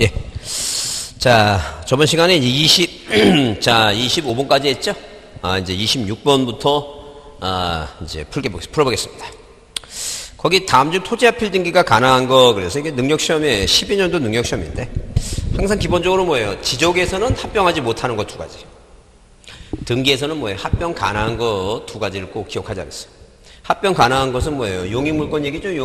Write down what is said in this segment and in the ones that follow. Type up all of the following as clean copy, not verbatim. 예. 자, 저번 시간에 25번까지 했죠? 이제 26번부터, 이제 풀어보겠습니다. 거기 다음 주 토지 합필 등기가 가능한 거, 그래서 이게 능력시험에, 12년도 능력시험인데, 항상 기본적으로 뭐예요? 지적에서는 합병하지 못하는 거 두 가지. 등기에서는 뭐예요? 합병 가능한 거 두 가지를 꼭 기억하자겠어요. 합병 가능한 것은 뭐예요? 용익물권 얘기죠?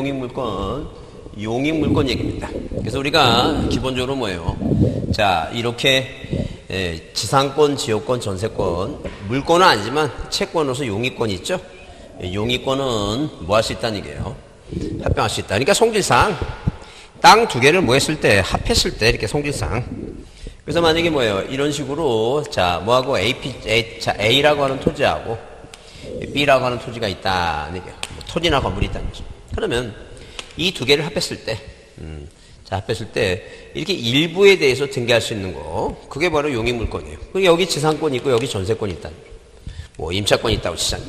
용익물권 얘기입니다. 그래서 우리가 기본적으로 뭐예요? 자, 이렇게 지상권, 지역권, 전세권, 물권은 아니지만 채권으로서 용익권이 있죠? 용익권은 뭐 할 수 있다는 얘기예요? 합병할 수 있다. 그러니까 성질상 땅 두 개를 뭐 했을 때, 합했을 때 이렇게 성질상. 그래서 만약에 뭐예요? 이런 식으로 자, 뭐하고 A라고 하는 토지하고 B라고 하는 토지가 있다는 얘기예요. 뭐 토지나 건물이 있다는 거죠. 그러면 이 두 개를 합했을 때, 합했을 때, 이렇게 일부에 대해서 등기할 수 있는 거, 그게 바로 용익물권이에요. 여기 지상권이 있고, 여기 전세권이 있다. 뭐, 임차권이 있다고 치잖아요.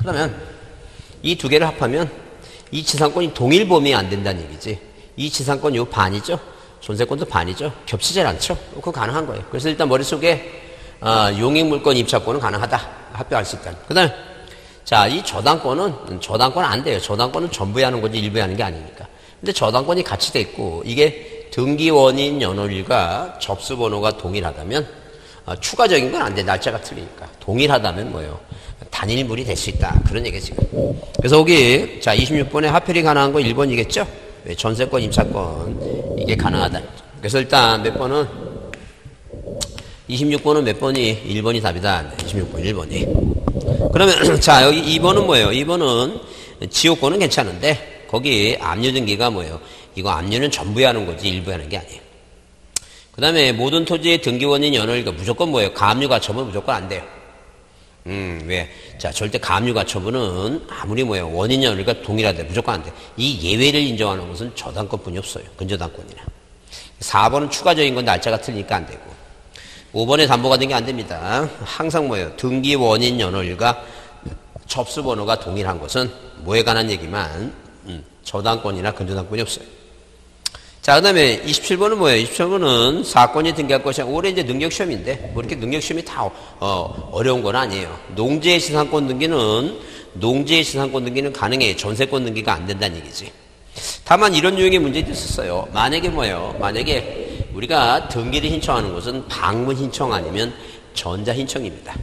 그러면, 이 두 개를 합하면, 이 지상권이 동일 범위에 안 된다는 얘기지. 이 지상권 요 반이죠? 전세권도 반이죠? 겹치질 않죠? 그거 가능한 거예요. 그래서 일단 머릿속에, 용익물권, 임차권은 가능하다. 합병할 수 있다. 그 다음에, 자, 이 저당권은 안 돼요. 저당권은 전부에 하는 거지 일부에 하는 게 아니니까. 근데 저당권이 같이 돼 있고 이게 등기원인 연월일과 접수번호가 동일하다면 추가적인 건 안 돼. 날짜가 틀리니까. 동일하다면 뭐예요? 단일물이 될 수 있다. 그런 얘기예요 지금. 그래서 여기 자 26번에 합필이 가능한 거 1번이겠죠? 네, 전세권, 임차권 이게 가능하다. 그래서 일단 몇 번은 26번은 몇 번이 1번이 답이다. 26번 1번이. 그러면 자 여기 2번은 뭐예요? 2번은 지역권은 괜찮은데 거기 압류등기가 뭐예요? 이거 압류는 전부에 하는 거지 일부에 하는 게 아니에요. 그 다음에 모든 토지의 등기원인 연월일과 무조건 뭐예요? 가압류가처분 무조건 안 돼요. 왜? 자 절대 가압류가처분은 아무리 뭐예요? 원인 연월일과 동일하대 무조건 안 돼. 이 예외를 인정하는 것은 저당권뿐이 없어요. 근저당권이나. 4번은 추가적인 건 날짜가 틀리니까 안 되고. 5번에 담보가 된 게 안 됩니다. 항상 뭐예요? 등기 원인 연월일과 접수 번호가 동일한 것은 뭐에 관한 얘기만 저당권이나 근저당권이 없어요. 자, 그 다음에 27번은 뭐예요? 27번은 사건이 등기할 것이 올해 이제 능력시험인데 뭐 이렇게 능력시험이 다 어려운 건 아니에요. 농지의 지상권 등기는 가능해요. 전세권 등기가 안 된다는 얘기지. 다만 이런 유형의 문제도 있었어요. 만약에 우리가 등기를 신청하는 것은 방문 신청 아니면 전자 신청입니다.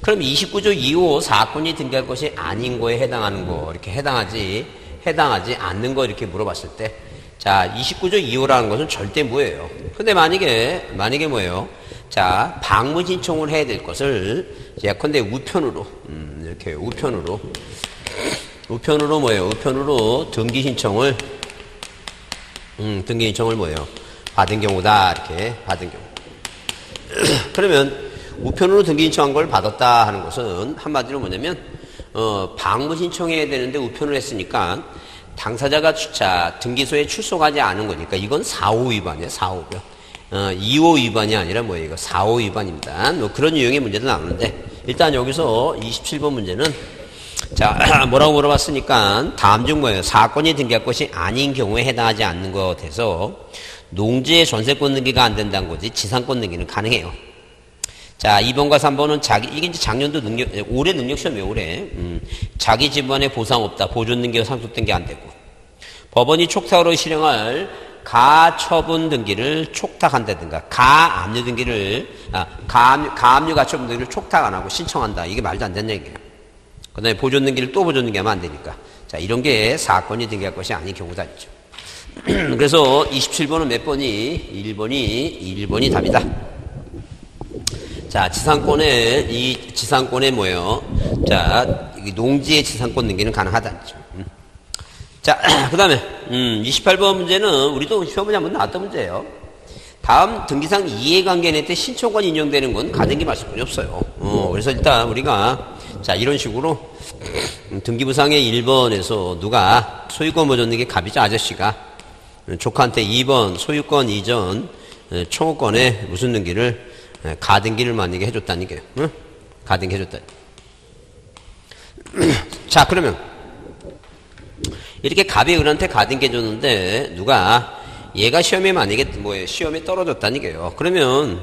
그럼 29조 2호 사건이 등기할 것이 아닌 거에 해당하는 거 이렇게 해당하지 않는 거 이렇게 물어봤을 때 자, 29조 2호라는 것은 절대 뭐예요? 근데 만약에 뭐예요? 자, 방문 신청을 해야 될 것을 예컨대 우편으로 이렇게 우편으로 뭐예요? 우편으로 등기 신청을 뭐예요? 받은 경우다 이렇게 받은 경우. 그러면 우편으로 등기 신청한 걸 받았다 하는 것은 한마디로 뭐냐면 방문 신청해야 되는데 우편을 했으니까 당사자가 등기소에 출석하지 않은 거니까 이건 4호 위반이에요. 4호 위반. 2호 위반이 아니라 뭐예요? 이거 4호 위반입니다. 뭐 그런 유형의 문제도 나오는데 일단 여기서 27번 문제는 자 뭐라고 물어봤으니까 다음 중 뭐예요? 사건이 등기할 것이 아닌 경우에 해당하지 않는 것 돼서 농지의 전세권 등기가 안 된다는 거지 지상권 등기는 가능해요. 자 2번과 3번은 이게 이제 작년도 올해 능력시험이에요. 올해 자기 집안에 보상 없다. 보존 등기와 상속 등기 안 되고 법원이 촉탁으로 실행할 가처분 등기를 촉탁한다든가 가압류 등기를 가압류 가처분 등기를 촉탁 안 하고 신청한다. 이게 말도 안 되는 얘기예요. 그 다음에 보존 등기를 또 보존 등기하면 안 되니까 자 이런 게 사건이 등기할 것이 아닌 경우다 있죠. 그래서 27번은 몇 번이? 1번이 답이다. 자, 지상권에 뭐예요? 자, 농지의 지상권 등기는 가능하다. 자, 그 다음에, 28번 문제는 우리도 시험에 한번 나왔던 문제예요. 다음 등기상 이해관계 낼때 신청권 인용되는 건 가등기 말씀뿐이 없어요. 그래서 일단 우리가, 자, 이런 식으로, 등기부상의 1번에서 누가 소유권 보존 등기 갑이자 아저씨가 조카한테 2번 소유권 이전 청구권에 무슨 등기를 가등기를 만약에 해줬다는 게요. 응? 가등기 해줬다. 자 그러면 이렇게 갑이 을한테 가등기 해줬는데 누가 얘가 시험에 만약에 시험에 떨어졌다는 얘기예요. 그러면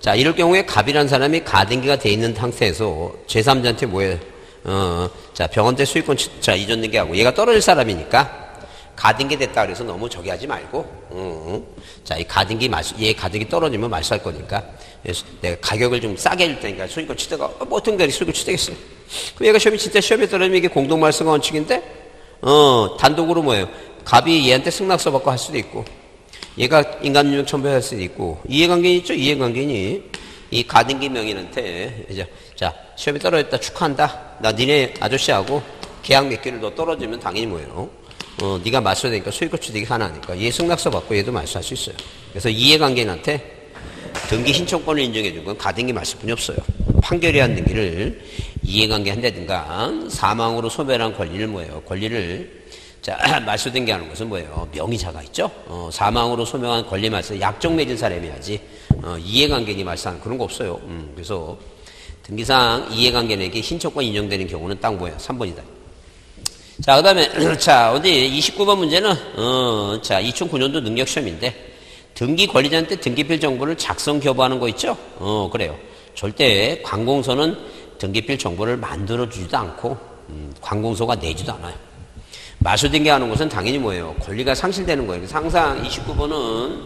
자 이럴 경우에 갑이라는 사람이 가등기가 돼 있는 상태에서 제3자한테 뭐예요? 자 병원대 수익권 자 이전 등기하고 얘가 떨어질 사람이니까 가등기 됐다 그래서 너무 저기 하지 말고 자 이 가등기 얘 가등기 떨어지면 말소할 거니까 그래서 내가 가격을 좀 싸게 해줄 테니까 수익권 취득가 뭐든 간에 수익권 취득했어요. 그럼 얘가 시험이 진짜 시험에 떨어지면 이게 공동말소가 원칙인데 단독으로 뭐예요? 갑이 얘한테 승낙서 받고 할 수도 있고 얘가 인감증명 첨부할 수도 있고 이해관계인 있죠? 이해관계인이 이 가등기 명인한테 이제 자 시험이 떨어졌다 축하한다 나 니네 아저씨하고 계약 몇 개를 더 떨어지면 당연히 뭐예요? 네가 맞춰야 되니까 수익권 취득이 하나니까 얘 승낙서 받고 얘도 맞춰할 수 있어요. 그래서 이해관계인한테 등기 신청권을 인정해준 건 가등기 말소뿐이 없어요. 판결이 한 등기를 이해관계 한다든가 사망으로 소멸한 권리를 뭐예요? 권리를 자 말소 등기하는 것은 뭐예요? 명의자가 있죠. 사망으로 소멸한 권리 말소 약정 맺은 사람이 해야지. 이해관계인이 말소하는 그런 거 없어요. 그래서 등기상 이해관계인에게 신청권 인정되는 경우는 딱 뭐예요? 3번이다. 자 그다음에 자 어디 29번 문제는 자 2009년도 능력 시험인데. 등기 권리자한테 등기필 정보를 작성 교부하는 거 있죠? 그래요. 절대 관공서는 등기필 정보를 만들어주지도 않고 관공서가 내지도 않아요. 말소등기하는 것은 당연히 뭐예요? 권리가 상실되는 거예요. 항상 29번은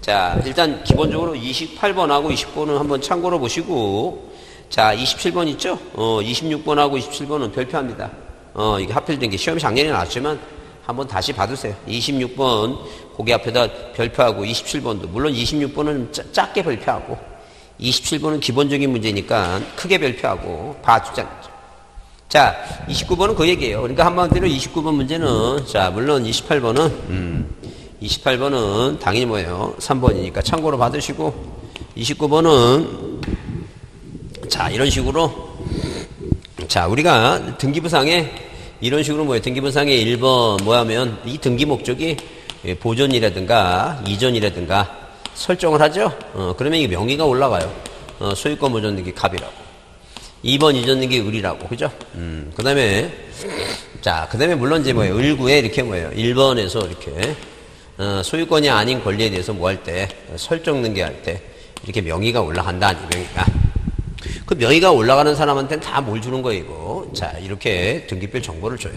자 일단 기본적으로 28번하고 20번은 한번 참고로 보시고 자 27번 있죠? 26번하고 27번은 별표합니다. 이게 하필 등기 시험이 작년에 나왔지만 한번 다시 봐두세요. 26번 거기 앞에다 별표하고 27번도 물론 26번은 작게 별표하고 27번은 기본적인 문제니까 크게 별표하고 봐두자는 거죠. 자 29번은 그 얘기예요. 그러니까 한마디로 29번 문제는 자 물론 28번은 당연히 뭐예요? 3번이니까 참고로 받으시고 29번은 자 이런 식으로 자 우리가 등기부상에 이런 식으로 뭐예요? 등기부상의 1번 뭐하면 이 등기 목적이 보존이라든가 이전이라든가 설정을 하죠. 그러면 이게 명의가 올라가요. 소유권 보존 등기 갑이라고 2번 이전 등기 을이라고 그죠? 그다음에 자 그다음에 물론 이제 뭐예요? 을구에 이렇게 뭐예요? 1번에서 이렇게 소유권이 아닌 권리에 대해서 뭐 할 때 설정 등기 할 때 이렇게 명의가 올라간다 아니 명의가. 그 명의가 올라가는 사람한테는 다 뭘 주는 거예요, 이거. 자, 이렇게 등기필 정보를 줘요.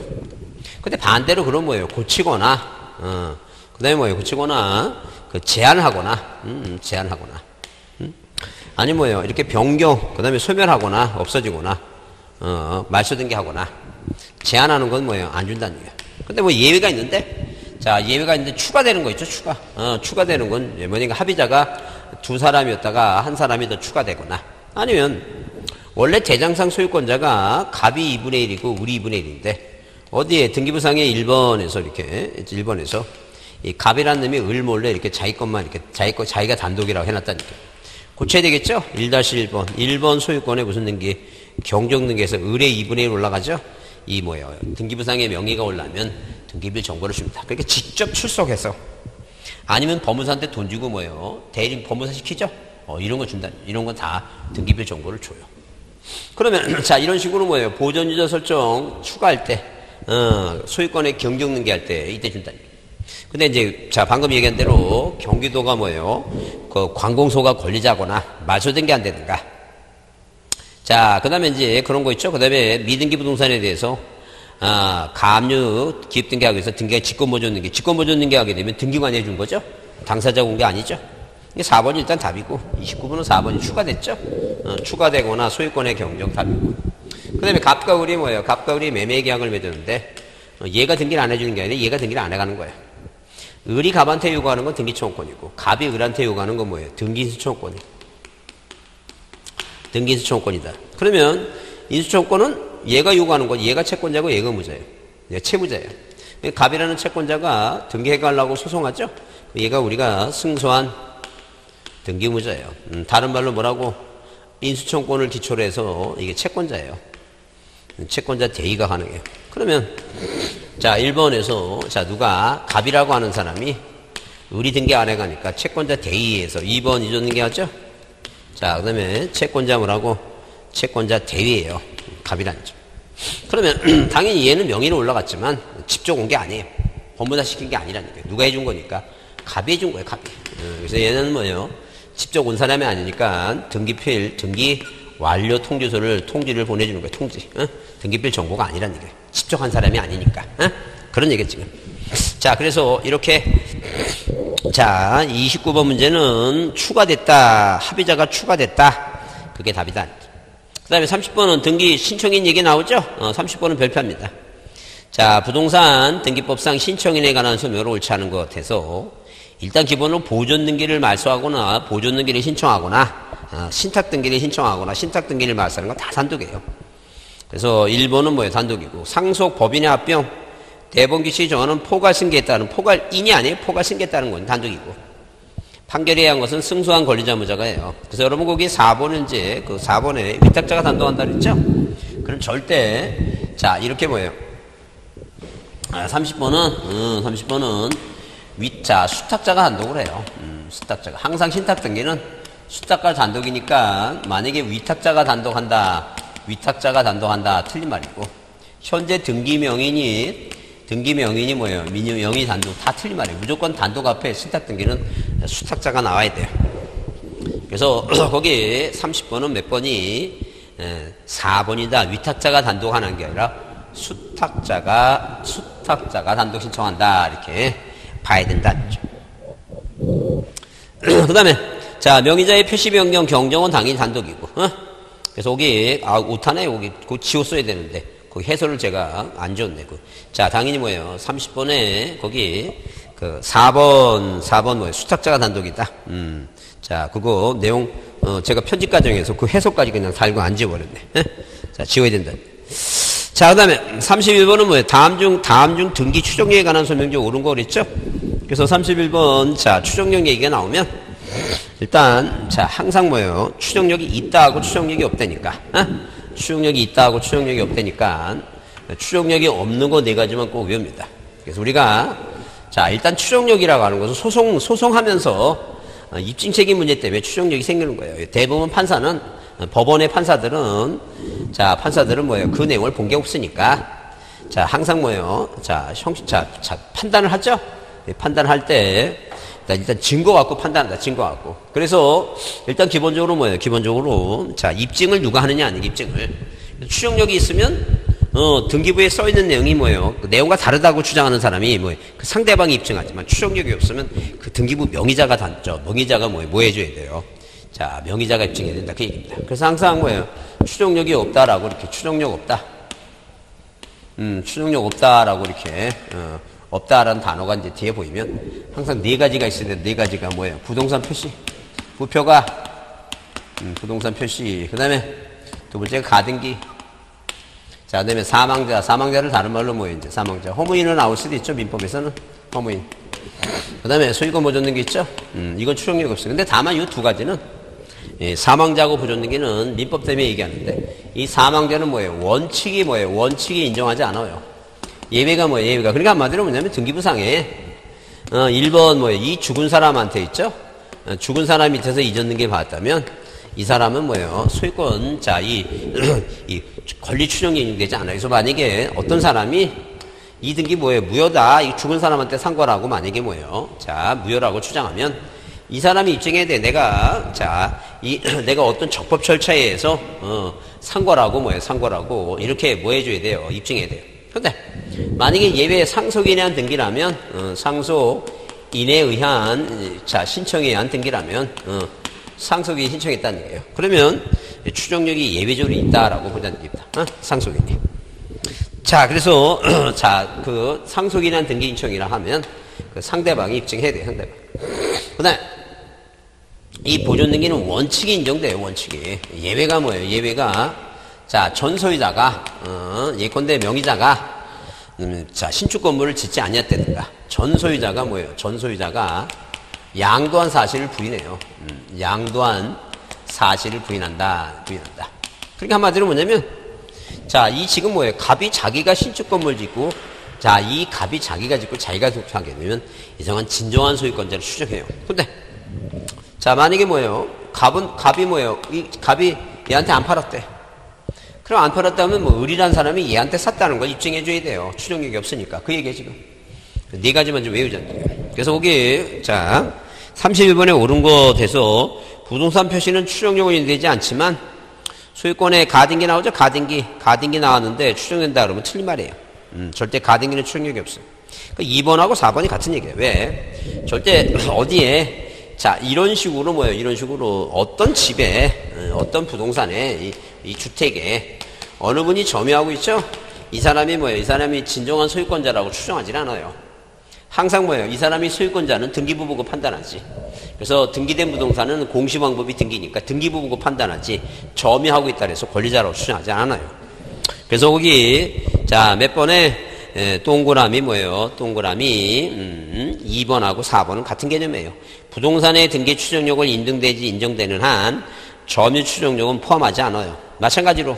근데 반대로 그럼 뭐예요? 고치거나, 그 다음에 뭐예요? 고치거나, 그 제한하거나, 제한하거나. 아니 뭐예요? 이렇게 변경, 그 다음에 소멸하거나, 없어지거나, 말소 등기하거나, 제한하는 건 뭐예요? 안 준다는 얘기예요. 근데 뭐 예외가 있는데, 자, 예외가 있는데 추가되는 거 있죠, 추가. 추가되는 건 뭐냐면 합의자가 두 사람이었다가 한 사람이 더 추가되거나, 아니면 원래 대장상 소유권자가 갑이 2분의 1이고 을이 2분의 1인데 어디에 등기부상의 1번에서 이렇게 1번에서 이 갑이라는 놈이 을 몰래 이렇게 자기 것만 이렇게 자기가 단독이라고 해놨다니까 고쳐야 되겠죠? 1-1번 1번 소유권에 무슨 등기 경정등기에서 을의 2분의 1 올라가죠? 이 뭐예요? 등기부상의 명의가 올라면 등기필 정보를 줍니다. 그러니까 직접 출석해서 아니면 법무사한테 돈 주고 뭐예요? 대리인 법무사 시키죠? 이런 거 준다. 이런 건 다 등기필 정보를 줘요. 그러면, 자, 이런 식으로 뭐예요? 보전 유저 설정 추가할 때, 소유권의 경정 등기할 때, 이때 준다. 근데 이제, 자, 방금 얘기한 대로 경기도가 뭐예요? 그 관공서가 권리자거나 말소 등기 안 되든가. 자, 그 다음에 이제 그런 거 있죠? 그 다음에 미등기 부동산에 대해서, 가압류 기입 등기하기 위해서 등기가 직권보존 등기 하게 되면 등기관이 해준 거죠? 당사자 공개 아니죠? 4번이 일단 답이고 29번은 4번이 추가됐죠. 추가되거나 소유권의 경정 답이고 그 다음에 갑과 을이 뭐예요? 갑과 을이 매매계약을 맺었는데 얘가 등기를 안 해주는 게 아니라 얘가 등기를 안 해가는 거예요. 을이 갑한테 요구하는 건 등기청구권이고 갑이 을한테 요구하는 건 뭐예요? 등기인수청구권이에요. 등기인수청구권이다. 그러면 인수청구권은 얘가 요구하는 건 얘가 채권자고 얘가 무자예요. 얘가 채무자예요. 갑이라는 채권자가 등기해가려고 소송하죠. 얘가 우리가 승소한 등기무자예요. 다른 말로 뭐라고? 인수청구권을 기초로 해서 이게 채권자예요. 채권자 대의가 가능해요. 그러면 자 1번에서 자 누가 갑이라고 하는 사람이 을이 등기 안 해가니까 채권자 대의에서 2번 이전 등기하죠. 자 그다음에 채권자 뭐라고? 채권자 대의예요. 갑이란죠. 그러면 당연히 얘는 명의로 올라갔지만 직접 온 게 아니에요. 법무사 시킨 게 아니라니까요. 누가 해준 거니까 가비해준 거예요, 가비. 그래서 얘는 뭐예요? 직접 온 사람이 아니니까 등기필, 등기 완료 통지서를 통지를 보내주는 거예요, 통지. 어? 등기필 정보가 아니라는 얘기예요. 직접 한 사람이 아니니까. 어? 그런 얘기겠지. 자, 그래서 이렇게. 자, 29번 문제는 추가됐다. 합의자가 추가됐다. 그게 답이다. 그 다음에 30번은 등기 신청인 얘기 나오죠? 30번은 별표합니다. 자, 부동산 등기법상 신청인에 관한 소명을 옳지 않은 것 같아서 일단 기본으로 보존등기를 말소하거나 보존등기를 신청하거나 신탁등기를 신청하거나 신탁등기를 말소하는 건 다 단독이에요. 그래서 1번은 뭐예요? 단독이고 상속 법인의 합병 대법원규칙이 정하는 포괄승계에 따른 포괄인이 아니에요. 포괄승계에 따른 건 단독이고 판결에 의한 것은 승소한 권리자 무자가예요. 그래서 여러분 거기 4번은 이제 그 4번에 위탁자가 단독한다 그랬죠? 그럼 절대 자 이렇게 뭐예요? 30번은 자 수탁자가 단독을 해요. 수탁자가 항상 신탁등기는 수탁과 단독이니까 만약에 위탁자가 단독한다 틀린 말이고 현재 등기 명인이 뭐예요? 명의 단독 다 틀린 말이에요. 무조건 단독 앞에 신탁등기는 수탁자가 나와야 돼요. 그래서 거기 30번은 몇 번이 4번이다. 위탁자가 단독하는 게 아니라 수탁자가 단독 신청한다 이렇게 봐야 된다. 그 다음에 자 명의자의 표시 변경 경정은 당연히 단독이고. 그래서 여기 오타네 여기 그 지워 써야 되는데. 그 해설을 제가 안 지웠네. 자, 당연히 뭐예요? 30번에 거기 그 4번 뭐예요? 수탁자가 단독이다. 자, 그거 내용 제가 편집 과정에서 그 해설까지 그냥 달고 안 지워버렸네. 에? 자, 지워야 된다. 자, 그다음에 31번은 뭐예요? 다음 중 등기 추정료에 관한 설명이 옳은 거 그랬죠? 그래서 31번 자, 추정력 얘기가 나오면 일단 자, 항상 뭐예요? 추정력이 있다 하고 추정력이 없다니까. 에? 추정력이 있다고 추정력이 없다니까 추정력이 없는 거 네 가지만 꼭 외웁니다. 그래서 우리가 자 일단 추정력이라고 하는 것은 소송하면서 입증 책임 문제 때문에 추정력이 생기는 거예요. 대부분 판사는 법원의 판사들은 뭐예요? 그 내용을 본 게 없으니까 자 항상 뭐예요? 자 판단을 하죠. 판단할 때 일단 증거 갖고 판단한다. 증거 갖고. 그래서 일단 기본적으로 뭐예요? 기본적으로 자 입증을 누가 하느냐 아니 입증을 추정력이 있으면 등기부에 써 있는 내용이 뭐예요? 그 내용과 다르다고 주장하는 사람이 뭐예요? 그 상대방이 입증하지만 추정력이 없으면 그 등기부 명의자가 단죠. 명의자가 뭐 해줘야 돼요? 자 명의자가 입증해야 된다 그 얘기입니다. 그래서 항상 뭐예요? 추정력이 없다라고 이렇게 추정력 없다라고 이렇게. 없다라는 단어가 이제 뒤에 보이면 항상 네 가지가 있는데 네 가지가 뭐예요? 부동산 표시, 부표가, 부동산 표시. 그다음에 두 번째가 가등기. 자, 그다음에 사망자를 다른 말로 뭐예요? 이제 사망자. 허무인은 나올 수도 있죠. 민법에서는 허무인. 그다음에 소유권 보존등기 있죠. 이건 추정력 없어요. 근데 다만 이 두 가지는 예, 사망자하고 보존등기는 민법 때문에 얘기하는데 이 사망자는 뭐예요? 원칙이 인정하지 않아요. 예외가 뭐예요? 예외가. 그러니까 한마디로 뭐냐면 등기부상에 1번 뭐예요? 이 죽은 사람한테 있죠? 죽은 사람 밑에서 이전 등기를 받았다면 이 사람은 뭐예요? 소유권 자, 이 권리 추정이 인정되지 않아요. 그래서 만약에 어떤 사람이 이 등기 뭐예요? 무효다. 이 죽은 사람한테 산 거라고 만약에 뭐예요? 자, 무효라고 추정하면 이 사람이 입증해야 돼. 내가 어떤 적법 절차에 의해서 산 거라고 뭐예요? 산 거라고 이렇게 뭐 해줘야 돼요? 입증해야 돼요. 근데 만약에 예외 상속인에 의한 등기라면 상속인에 의한 자 신청에 의한 등기라면 상속인이 신청했다는 얘기예요. 그러면 추정력이 예외적으로 있다라고 보자는 얘기입니다. 상속인이. 자 그래서 자 그 상속인에 의한 등기 신청이라 하면 그 상대방이 입증해야 돼요. 상대방. 그다음 이 보존등기는 원칙이 인정돼요. 원칙이. 예외가 뭐예요? 예외가 자, 전소유자가, 예컨대 명의자가, 자, 신축 건물을 짓지 않았다든가. 전소유자가 뭐예요? 전소유자가 양도한 사실을 부인해요. 양도한 사실을 부인한다. 그러니까 한마디로 뭐냐면, 자, 이 지금 뭐예요? 갑이 자기가 신축 건물 짓고, 자, 이 갑이 자기가 짓고 자기가 독차하게 되면 이상한 진정한 소유권자를 추정해요. 근데, 자, 만약에 뭐예요? 갑이 뭐예요? 이 갑이 얘한테 안 팔았대. 그럼 안 팔았다면 뭐 을이란 사람이 얘한테 샀다는 걸 입증해줘야 돼요. 추정력이 없으니까. 그 얘기예요 지금. 네 가지만 좀 외우자. 그래서 거기 자 31번에 오른 거 돼서 부동산 표시는 추정요건이 되지 않지만 소유권에 가등기 나오죠. 가등기 나왔는데 추정된다 그러면 틀린 말이에요. 절대 가등기는 추정력이 없어요. 그러니까 2번하고 4번이 같은 얘기예요. 왜? 절대 어디에 자 이런 식으로 뭐예요? 이런 식으로 어떤 집에 어떤 부동산에 이 주택에 어느 분이 점유하고 있죠? 이 사람이 뭐예요? 이 사람이 진정한 소유권자라고 추정하진 않아요. 항상 뭐예요? 이 사람이 소유권자는 등기부보고 판단하지. 그래서 등기된 부동산은 공시방법이 등기니까 등기부보고 판단하지 점유하고 있다 그래서 권리자라고 추정하지 않아요. 그래서 거기 자 몇 번에 예, 동그라미 뭐예요? 동그라미 2번하고 4번은 같은 개념이에요. 부동산의 등기 추정요건 인증되지 인정되는 한 점유 추정요건 포함하지 않아요. 마찬가지로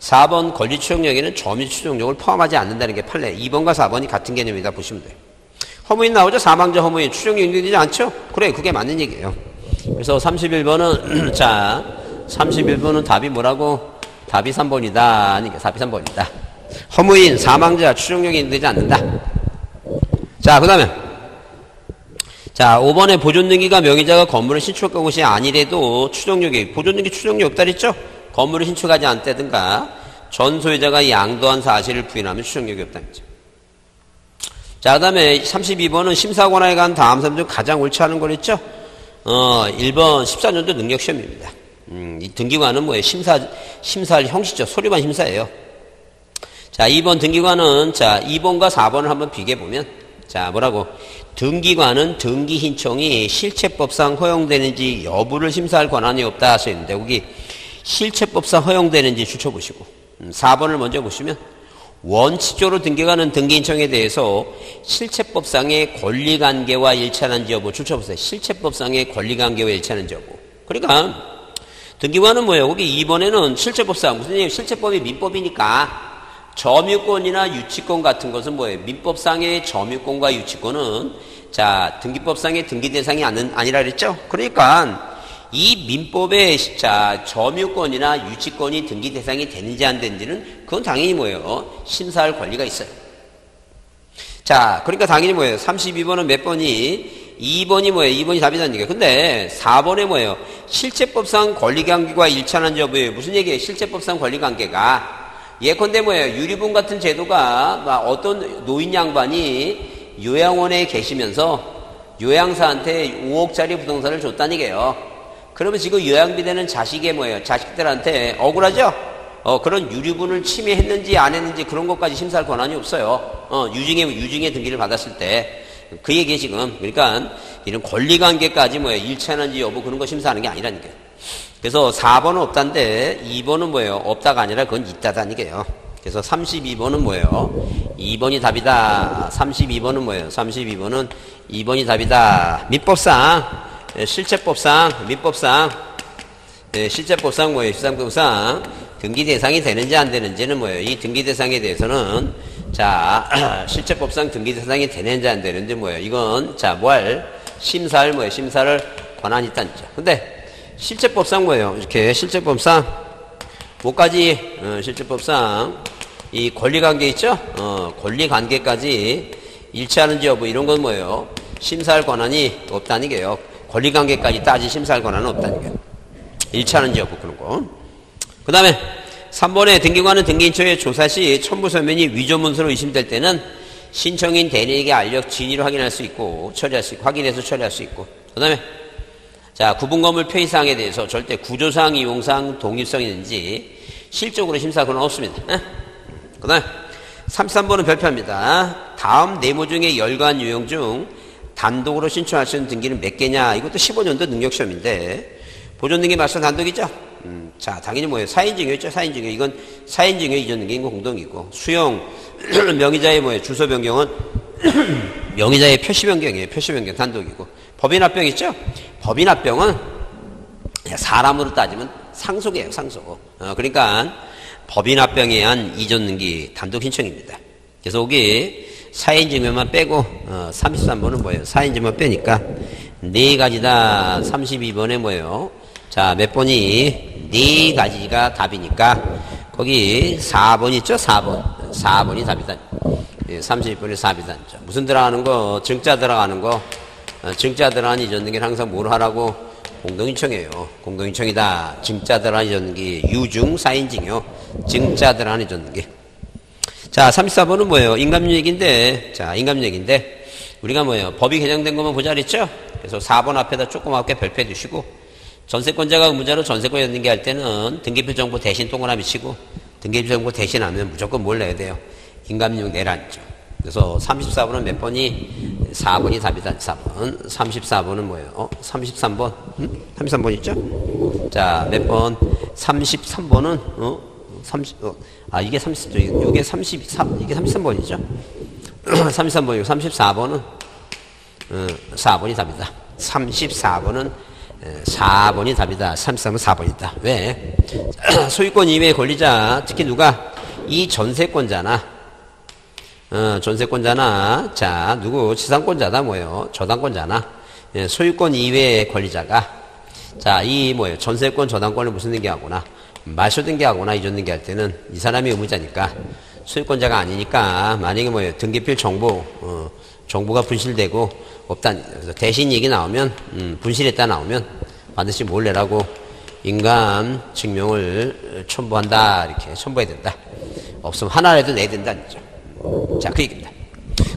4번 권리 추정요건에는 점유 추정요건을 포함하지 않는다는 게 판례. 2번과 4번이 같은 개념이다 보시면 돼요. 허무인 나오죠? 사망자 허무인 추정요건 인정되지 않죠? 그래 그게 맞는 얘기예요. 그래서 31번은 자 31번은 답이 뭐라고? 답이 3번이다. 아니까 답이 3번이다. 허무인, 사망자, 추정력이 인정되지 않는다. 자, 그 다음에. 자, 5번에 보존등기가 명의자가 건물을 신축한 곳이 아니래도 추정력이, 보존등기 추정력이 없다 그랬죠? 건물을 신축하지 않다든가, 전 소유자가 양도한 사실을 부인하면 추정력이 없다는 거죠. 자, 그 다음에 32번은 심사 권한에 관한 다음 사람 중 가장 옳지 않은 거랬죠? 1번 14년도 능력시험입니다. 이 등기관은 뭐예요? 심사할 형식적 소리반 심사예요. 자, 2번 등기관은, 자, 2번과 4번을 한번 비교해보면, 자, 뭐라고? 등기관은 등기 신청이 실체법상 허용되는지 여부를 심사할 권한이 없다 써있는데, 거기 실체법상 허용되는지 줄쳐보시고, 4번을 먼저 보시면, 원칙적으로 등기관은 등기 신청에 대해서 실체법상의 권리관계와 일치하는지 여부, 줄쳐보세요. 실체법상의 권리관계와 일치하는지 여부. 그러니까, 등기관은 뭐예요? 거기 2번에는 실체법상, 무슨 얘기예요? 실체법이 민법이니까, 점유권이나 유치권 같은 것은 뭐예요? 민법상의 점유권과 유치권은 자 등기법상의 등기 대상이 아니라 그랬죠? 그러니까 이 민법의 자 점유권이나 유치권이 등기 대상이 되는지 안 되는지는 그건 당연히 뭐예요? 심사할 권리가 있어요. 자 그러니까 당연히 뭐예요? 32번은 몇 번이? 2번이 뭐예요? 2번이 답이라는 얘기예요. 근데 4번에 뭐예요? 실체법상 권리관계와 일치하는 여부예요. 무슨 얘기예요? 실체법상 권리관계가 예컨대 뭐예요? 유리분 같은 제도가 막 어떤 노인 양반이 요양원에 계시면서 요양사한테 5억짜리 부동산을 줬다는 얘기예요. 그러면 지금 요양비대는 자식의 뭐예요? 자식들한테 억울하죠? 그런 유리분을 침해했는지 안 했는지 그런 것까지 심사할 권한이 없어요. 유증의 등기를 받았을 때 그 얘기예요 지금. 그러니까 이런 권리관계까지 뭐예요? 일치하는지 여부 그런 거 심사하는 게 아니라는 거예요. 그래서 4번은 없다인데 2번은 뭐예요? 없다가 아니라 그건 있다다니까요. 그래서 32번은 뭐예요? 2번이 답이다. 32번은 뭐예요? 32번은 2번이 답이다. 민법상 뭐예요? 실체법상 등기 대상이 되는지 안 되는지는 뭐예요? 이 등기 대상에 대해서는 자 실체법상 등기 대상이 되는지 안 되는지 뭐예요? 이건 자 심사할 뭐예요? 심사를 권한이 있다는 거죠. 근데 실제법상 뭐예요? 이렇게 실제법상 뭐까지 실제법상 이 권리관계 있죠? 권리관계까지 일치하는지 여부 이런 건 뭐예요? 심사할 권한이 없다는 게요. 권리관계까지 따지 심사할 권한은 없다는 게 일치하는지 여부 그런 거. 그 다음에 3번에 등기관은 등기인처의 조사 시 첨부 서면이 위조문서로 의심될 때는 신청인 대리에게 알려 진위를 확인할 수 있고 처리할 수 있고 확인해서 처리할 수 있고 그 다음에 자, 구분건물 표의사항에 대해서 절대 구조상, 이용상, 독립성이 있는지 실적으로 심사할 건 없습니다. 그 다음, 33번은 별표합니다. 다음 네모 중에 열관 유형 중 단독으로 신청할 수 있는 등기는 몇 개냐? 이것도 15년도 능력시험인데, 보존등기 맞서 단독이죠? 자, 당연히 뭐예요? 4인 증여 있죠? 4인 증여. 이건 4인 증여 이전 등기인 공동이고, 수용, 명의자의 뭐예요? 주소 변경은 명의자의 표시 변경이에요. 표시 변경 단독이고, 법인 합병 있죠? 법인 합병은 사람으로 따지면 상속이에요, 상속. 그러니까 법인 합병에 의한 이전 등기 단독 신청입니다. 그래서 여기 4인 증여만 빼고 33번은 뭐예요? 4인 증여만 빼니까 네 가지다. 32번에 뭐예요? 자, 몇 번이 네 가지가 답이니까 거기 4번 있죠? 4번이 답이다. 32번에 삽입단자. 무슨 들어가는 거? 증자 들어가는 거. 증자 들어간 이전등기는 항상 뭘 하라고? 공동인청이에요. 공동인청이다. 증자 들어간 이전등기. 유증, 사인증이요. 증자 들어간 이전등기. 자, 34번은 뭐예요? 인감유익인데, 자, 인감유익인데, 우리가 뭐예요? 법이 개정된 것만 보자 그랬죠? 그래서 4번 앞에다 조그맣게 별표해 주시고, 전세권자가 의무자로 전세권 연등기 할 때는 등기표 정보 대신 동그라미 치고, 등기표 정보 대신 하면 무조건 뭘 내야 돼요? 인감유익 내란죠. 그래서 34번은 몇 번이? 4번이 답이다. 4번. 34번은 뭐예요? 33번. 33번 있죠? 자, 몇 번? 33번은, 이게 33번이죠? 33번이고, 34번은, 4번이 답이다. 34번은, 4번이 답이다. 33번은 4번이다. 왜? 소유권 이외의 권리자, 특히 누가? 이 전세권자나, 전세권자나, 자, 누구, 지상권자나 뭐예요? 저당권자나, 예, 소유권 이외의 권리자가, 자, 이 뭐예요? 전세권, 저당권을 무슨 등기하거나, 마셔 등기하거나 이전 등기할 때는 이 사람이 의무자니까, 소유권자가 아니니까, 만약에 뭐예요? 등기필 정보, 정보가 분실되고, 없다, 대신 얘기 나오면, 분실했다 나오면, 반드시 뭘 내라고, 인감 증명을 첨부한다, 이렇게 첨부해야 된다. 없으면 하나라도 내야 된다는 거죠. 자, 그 얘기입니다.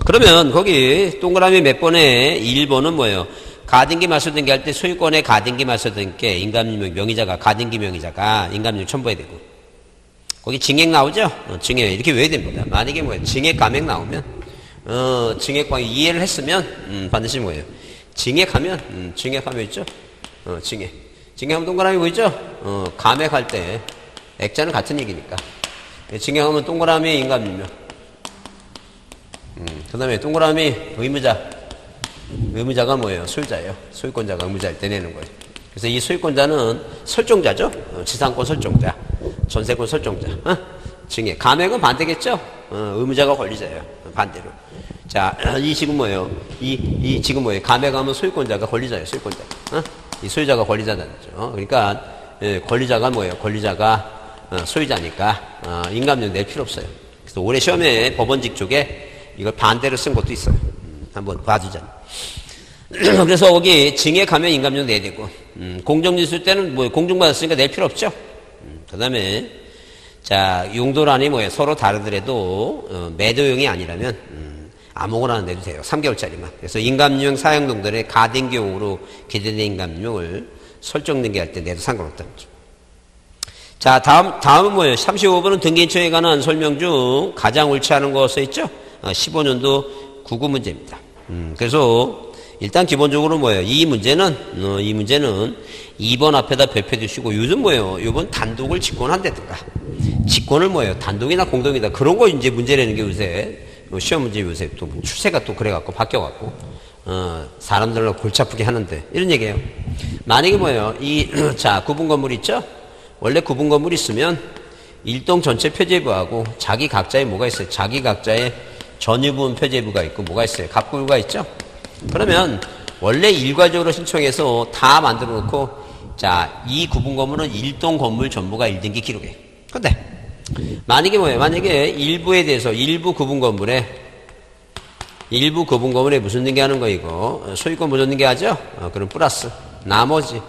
그러면 거기 동그라미 몇 번에 1번은 뭐예요? 가등기 말소등기 할 때 소유권의 가등기 말소등기 인감유익 명의자가 가등기 명의자가 인감유익 첨부해야 되고 거기 증액 나오죠? 증액 이렇게 외워야 됩니다. 만약에 뭐예요? 증액 감액 나오면 증액과 이해를 했으면 반드시 뭐예요? 증액하면 증액하면 있죠? 증액 증액하면 동그라미 보이죠? 감액할 때 액자는 같은 얘기니까 증액하면 동그라미 인감유익 그 다음에 동그라미 의무자가 뭐예요? 소유자예요. 소유권자가 의무자일 때 내는 거예요. 그래서 이 소유권자는 설정자죠. 지상권 설정자, 전세권 설정자. 증액 감액은 반대겠죠. 의무자가 권리자예요. 반대로. 자, 이 지금 뭐예요? 이 지금 뭐예요? 감액하면 소유권자가 권리자예요. 소유권자. 이 소유자가 권리자라는 거죠. 그러니까 예, 권리자가 뭐예요? 권리자가 소유자니까 인감유익 낼 필요 없어요. 그래서 올해 시험에 법원직 쪽에 이걸 반대로 쓴 것도 있어요. 한번 봐주자. 그래서 거기 증액하면 인감유익 내야 되고, 공정지수 때는 뭐 공증받았으니까 낼 필요 없죠. 그 다음에, 자, 용도란이 뭐예요? 서로 다르더라도, 매도용이 아니라면, 아무거나 내도 돼요. 3개월짜리만. 그래서 인감유익 사용동들의 가등기용으로 기재된 인감유익을 설정등기할 때 내도 상관없다. 자, 다음은 뭐예요? 35번은 등기인청에 관한 설명 중 가장 옳지 않은 거 써있죠? 15년도 9구 문제입니다. 그래서 일단 기본적으로 뭐예요? 이 문제는 2번 앞에다 별표 두시고 요즘 뭐예요? 요번 단독을 직권한다든가 직권을 뭐예요? 단독이나 공동이다 그런 거 이제 문제라는 게 요새 시험 문제 요새 또 추세가 또 그래갖고 바뀌어갖고 사람들로 골치 아프게 하는데 이런 얘기예요. 만약에 뭐예요? 이 자 구분 건물 있죠? 원래 구분 건물 있으면 일동 전체 표제부하고 자기 각자의 뭐가 있어요? 자기 각자의 전유분 표제부가 있고 뭐가 있어요? 갑구가 있죠? 그러면 원래 일괄적으로 신청해서 다 만들어 놓고 자, 이 구분 건물은 일동 건물 전부가 1등기 기록이에요. 근데 만약에 뭐예요? 만약에 일부에 대해서 일부 구분 건물에 무슨 등기 하는 거 이거? 소유권 보존 등기 하죠? 그럼 플러스 나머지